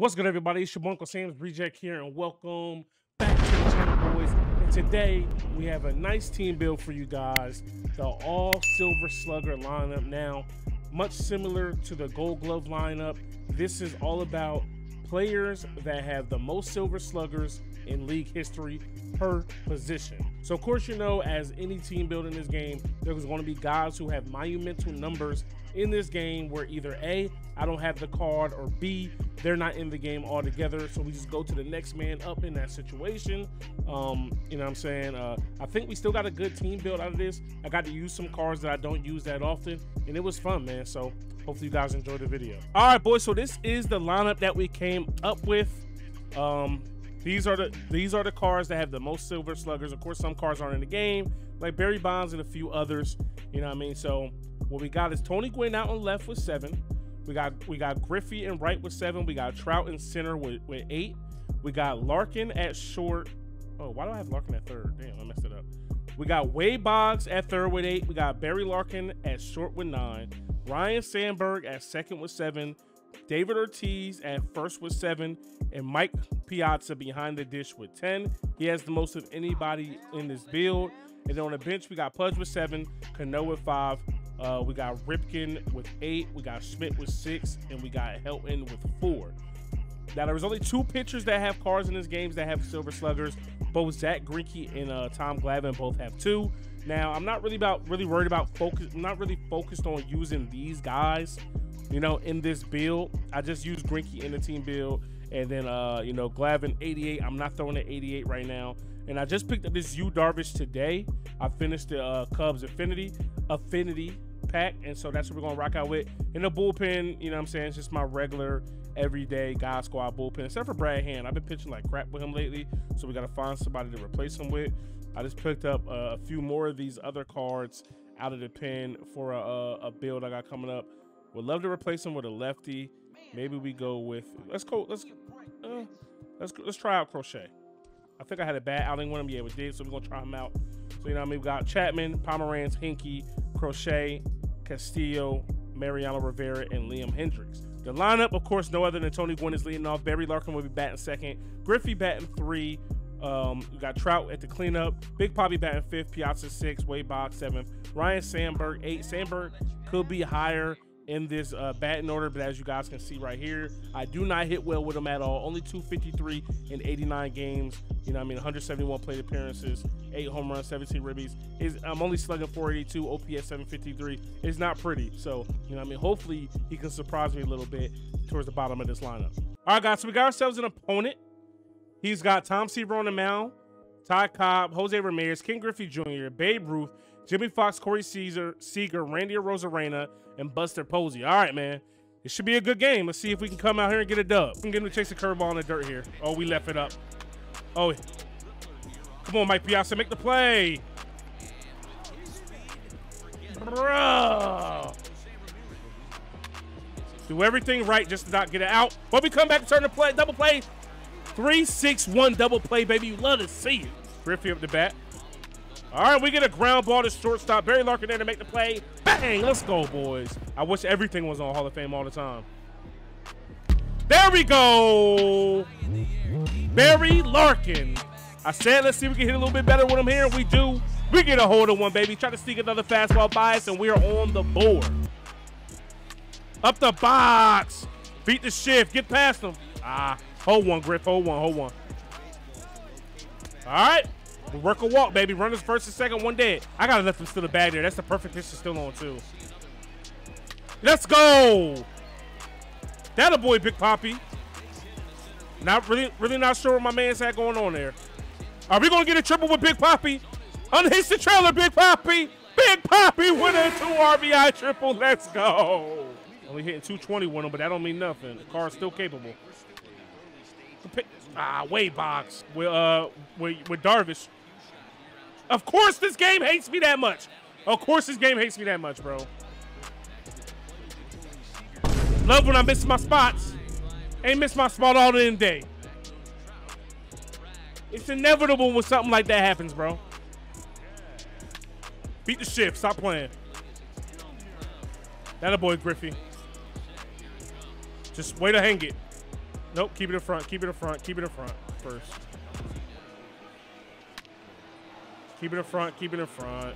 What's good, everybody? It's your Uncle Sam's Reject here, and welcome back to the channel, boys. And today, we have a nice team build for you guys. The all-Silver Slugger lineup now, much similar to the Gold Glove lineup. This is all about players that have the most Silver Sluggers in league history per position. So, of course, you know, as any team build in this game, there's going to be guys who have monumental numbers in this game where either A, I don't have the card, or B, they're not in the game altogether. So we just go to the next man up in that situation. You know what I'm saying? I think we still got a good team build out of this. I got to use some cards that I don't use that often, and it was fun, man. So hopefully you guys enjoyed the video. All right, boys. So this is the lineup that we came up with. These are the cards that have the most Silver Sluggers. Of course, some cards aren't in the game, like Barry Bonds and a few others. You know what I mean? So what we got is Tony Gwynn out on left with 7. We got Griffey in right with 7. We got Trout in center with 8. We got Larkin at short. Oh, why do I have Larkin at third? Damn, I messed it up. We got Wade Boggs at third with 8. We got Barry Larkin at short with 9. Ryan Sandberg at second with 7. David Ortiz at first with 7, and Mike Piazza behind the dish with 10. He has the most of anybody in this build. And then on the bench, we got Pudge with 7, Cano with 5, we got Ripken with 8, we got Schmidt with 6, and we got Helton with 4. Now, there was only 2 pitchers that have cards in this game that have Silver Sluggers. Both Zach Greinke and Tom Glavine both have 2. Now, I'm not really worried about focus. I'm not really focused on using these guys, you know, in this build. I just use Greinke in the team build, and then you know, Glavine 88. I'm not throwing an 88 right now. And I just picked up this Yu Darvish today. I finished the Cubs Affinity pack, and so that's what we're gonna rock out with. In the bullpen, you know what I'm saying, it's just my regular everyday guy squad bullpen, except for Brad Hand. I've been pitching like crap with him lately, so we gotta find somebody to replace him with. I just picked up a few more of these other cards out of the pen for a build I got coming up. Would love to replace him with a lefty. Maybe we go with, let's try out Crochet. I think I had a bad outing with him. Yeah, we did, so we're gonna try him out. So you know what I mean? We got Chapman, Pomeranz, Hinkie, Crochet, Castillo, Mariano Rivera, and Liam Hendricks. The lineup, of course, no other than Tony Gwynn is leading off. Barry Larkin will be batting second. Griffey batting 3. We got Trout at the cleanup. Big Poppy batting 5th. Piazza 6. Wade Boggs 7th. Ryan Sandberg 8. Sandberg could be higher in this batting order, but as you guys can see right here, I do not hit well with him at all. Only 253 in 89 games. You know what I mean? 171 plate appearances, 8 home runs, 17 ribbies. I'm only slugging 482, OPS 753. It's not pretty. So, you know what I mean? Hopefully he can surprise me a little bit towards the bottom of this lineup. All right, guys, so we got ourselves an opponent. He's got Tom Seaver on the mound, Ty Cobb, Jose Ramirez, Ken Griffey Jr., Babe Ruth, Jimmy Fox, Corey Seager, Randy Rosarena, and Buster Posey. All right, man. It should be a good game. Let's see if we can come out here and get a dub. We can get him to chase the curveball in the dirt here. Oh, we left it up. Oh, come on, Mike Piazza. Make the play. Bro. Do everything right just to not get it out. But we come back and turn the play. Double play. 3-6-1 double play, baby. You love to see it. Griffey up the bat. All right, we get a ground ball to shortstop. Barry Larkin there to make the play. Bang, let's go, boys. I wish everything was on Hall of Fame all the time. There we go. Barry Larkin. I said, let's see if we can hit a little bit better with him here. We do. We get a hold of one, baby. Try to sneak another fastball by us, and we are on the board. Up the box. Beat the shift. Get past him. Ah, hold one, Griff. Hold one, hold one. All right. We work a walk, baby. Runners first and second, one dead. I got to let them steal the bag there. That's the perfect pitch to still on, too. Let's go. That a boy, Big Poppy. Not really not sure what my man's had going on there. Are we going to get a triple with Big Poppy? Unhitch the trailer, Big Poppy. Big Poppy with a 2 RBI triple. Let's go. Only hitting 220 with him, but that don't mean nothing. The car's still capable. Ah, Wade Boggs with Darvish. Of course this game hates me that much. Of course this game hates me that much, bro. Love when I miss my spots. Ain't missed my spot all in day. It's inevitable when something like that happens, bro. Beat the shift. Stop playing. That a boy, Griffey. Just way to hang it. Nope, keep it in front, keep it in front, keep it in front first. Keep it in front, keep it in front.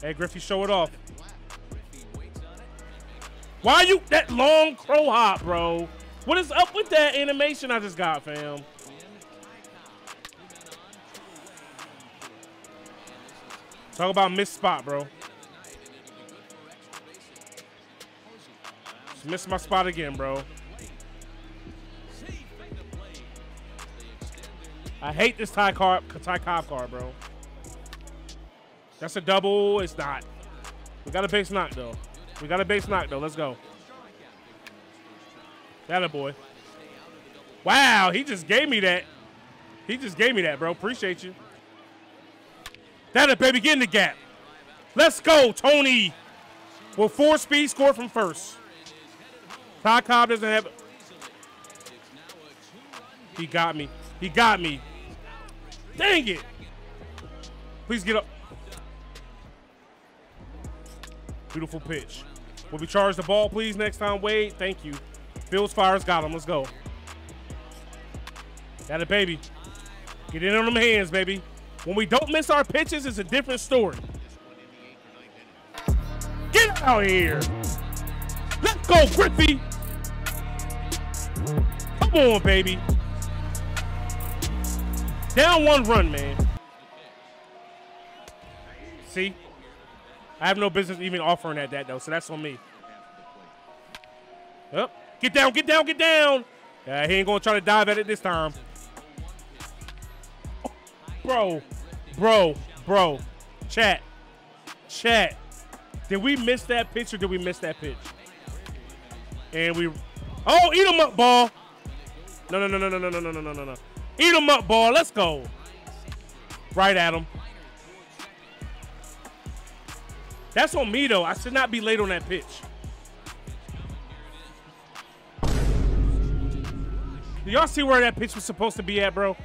Hey, Griffey, show it off. Why are you that long crow hop, bro? What is up with that animation I just got, fam? Talk about missed spot, bro. Just missed my spot again, bro. I hate this Ty Cobb card, bro. That's a double. It's not. We got a base knock, though. We got a base knock, though. Let's go. That a boy. Wow, he just gave me that. He just gave me that, bro. Appreciate you. That a baby. Get in the gap. Let's go, Tony. Well, 4-speed score from first. Ty Cobb doesn't have it. He got me. He got me. Dang it. Please get up. Beautiful pitch. Will we charge the ball, please, next time, Wade? Thank you. Bills fires, got him. Let's go. Got it, baby. Get in on them hands, baby. When we don't miss our pitches, it's a different story. Get out here. Let's go, Griffey. Come on, baby. Down one run, man. See? I have no business even offering at that, though, so that's on me. Yep. Get down, get down, get down. Yeah, he ain't going to try to dive at it this time. Oh, bro. Chat. Did we miss that pitch or did we miss that pitch? And we – oh, eat him up, ball. No. Eat him up, ball. Let's go. Right at him. That's on me, though. I should not be late on that pitch. Do y'all see where that pitch was supposed to be at, bro?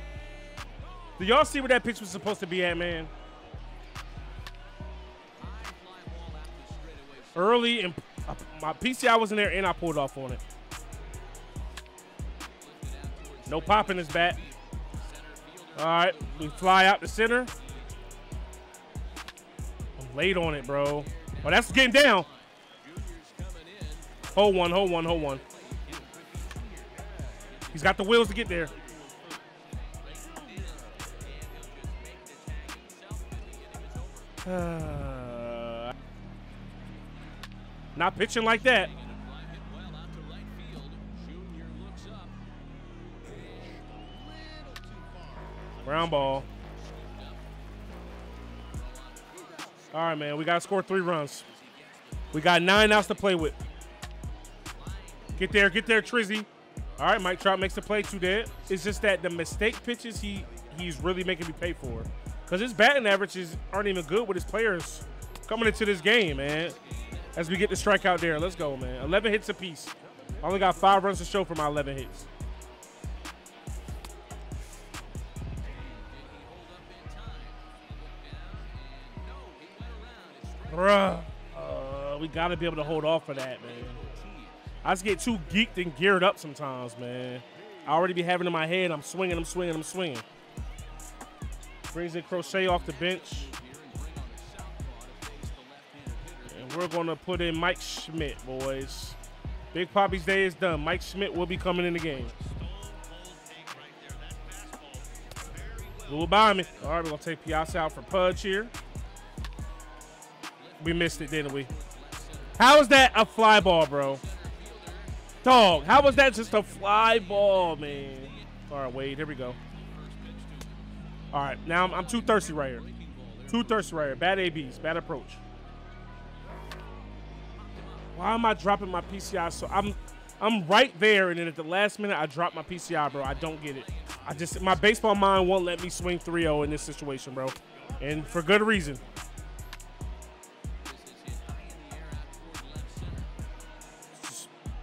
Do y'all see where that pitch was supposed to be at, man? Early, and my PCI was in there, and I pulled off on it. No pop in his bat. All right, we fly out to center. Late on it, bro. Oh, that's getting down. Hold one. He's got the wheels to get there. Not pitching like that. Ground ball. All right, man, we got to score 3 runs. We got 9 outs to play with. Get there, Trizzy. All right, Mike Trout makes the play, 2 dead. It's just that the mistake pitches he's really making me pay for. Because his batting averages aren't even good with his players coming into this game, man. As we get the strikeout there, let's go, man. 11 hits apiece. I only got 5 runs to show for my 11 hits. Bruh, we got to be able to hold off for that, man. I just get too geeked and geared up sometimes, man. I already be having it in my head, I'm swinging. Brings in Crochet off the bench. And we're going to put in Mike Schmidt, boys. Big Poppy's day is done. Mike Schmidt will be coming in the game. Little by me. All right, we're going to take Piazza out for Pudge here. We missed it, didn't we? How is that a fly ball, bro? Dog, how was that just a fly ball, man? All right, Wade, here we go. All right, now I'm too thirsty right here. Bad ABs, bad approach. Why am I dropping my PCI? So I'm right there, and then at the last minute, I drop my PCI, bro. I don't get it. My baseball mind won't let me swing 3-0 in this situation, bro, and for good reason.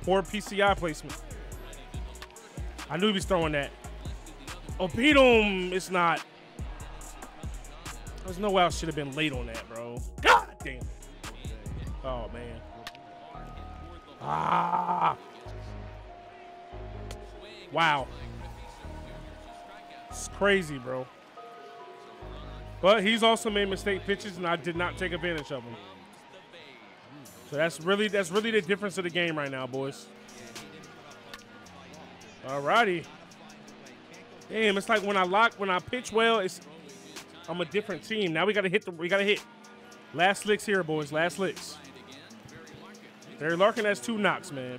Poor PCI placement. I knew he was throwing that. Oh, beat him. It's not. There's no way I should have been late on that, bro. God damn it. Oh, man. Ah! Wow. It's crazy, bro. But he's also made mistake pitches, and I did not take advantage of them. So that's really the difference of the game right now, boys. Alrighty. Damn, it's like when I pitch well, I'm a different team. Now we gotta hit. Last licks here, boys. Last licks. Barry Larkin has 2 knocks, man.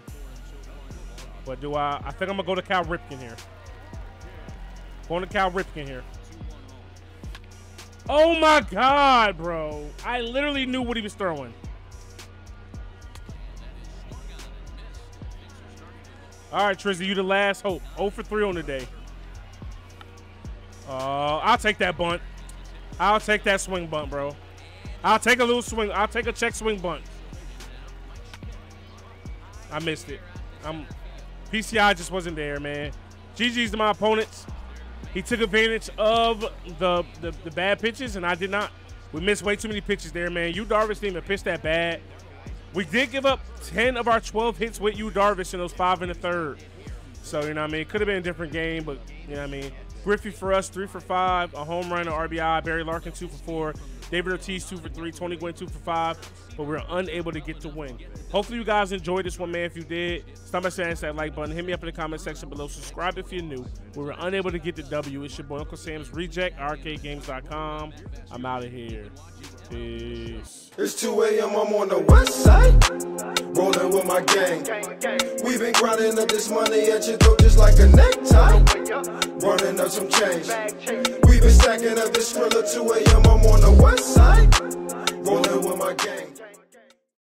But I think I'm gonna go to Cal Ripken here. Going to Cal Ripken here. Oh my God, bro. I literally knew what he was throwing. All right, Trizzy, you the last hope. 0 for 3 on the day. I'll take that bunt. I'll take that swing bunt, bro. I'll take a little swing. I'll take a check swing bunt. I missed it. PCI just wasn't there, man. GG's to my opponents. He took advantage of the bad pitches, and I did not. We missed way too many pitches there, man. Yu Darvish didn't even pitch that bad. We did give up 10 of our 12 hits with Yu Darvish in those 5 and a third. So, you know what I mean? Could have been a different game, but, you know what I mean? Griffey for us, 3 for 5, a home run, an RBI. Barry Larkin, 2 for 4. David Ortiz, 2 for 3. Tony Gwynn, 2 for 5. But we were unable to get the win. Hopefully, you guys enjoyed this one, man. If you did, stop by saying that like button. Hit me up in the comment section below. Subscribe if you're new. We were unable to get the W. It's your boy, Uncle Sam's Reject, arcadegames.com. I'm out of here. Peace. It's 2 a.m. I'm on the west side, rolling with my gang. We've been grinding up this money at your door just like a necktie. Running up some change. We've been stacking up this thriller. 2 a.m. I'm on the west side, rolling with my gang.